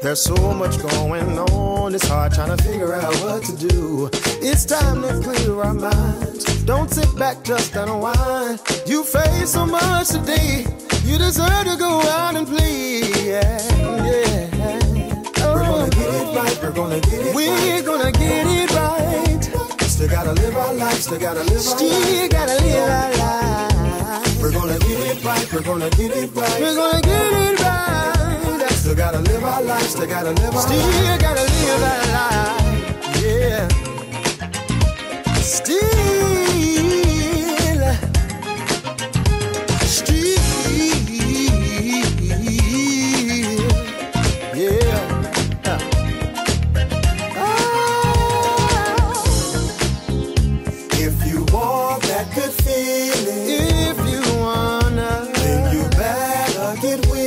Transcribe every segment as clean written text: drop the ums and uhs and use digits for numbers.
There's so much going on, it's hard trying to figure out what to do. It's time to clear our minds. Don't sit back, just unwind. You face so much today, you deserve to go out and play. Yeah. We're gonna get it right, we're gonna get it right. We're gonna get it right. Still gotta live our lives, still gotta live our lives. Still gotta live our lives. We're gonna get it right, we're gonna get it right. We're gonna get it right. Still gotta live our lives, still gotta live our lives. Still gotta live our lives, yeah. Still, yeah. Oh. If you want that good feeling, if you wanna, then you better get with it.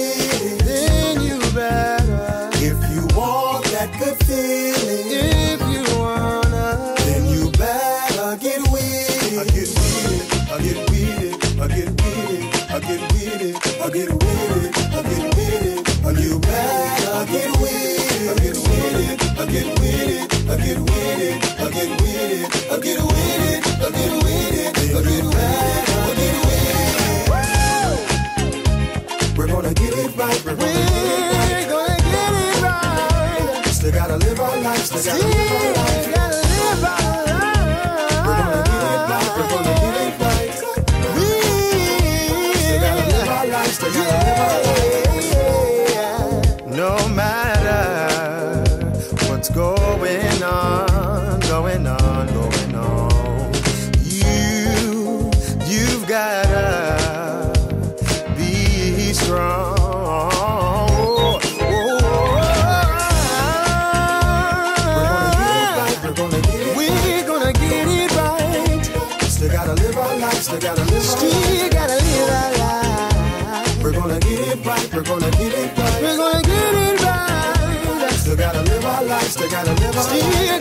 If you wanna, then you better get with it. I get with it, I get with it, I get with it, I get with it, I get with it, I get with it. You better get with it, I get with it, I get with it, I get with it, I get with it, I get with it, I get with it, I get with it. We're gonna get it right, we're gonna get it right. Still gotta live our lives, still gotta live our lives. We're gonna get it right, we're gonna get it right. Still gotta live our lives, still gotta live our lives. No matter what's going on, going on, going on, you've gotta be strong. Still gotta live our lives. We're gonna get it right, we're gonna get it right. We're gonna get it right. Still gotta live our lives, still gotta live our lives.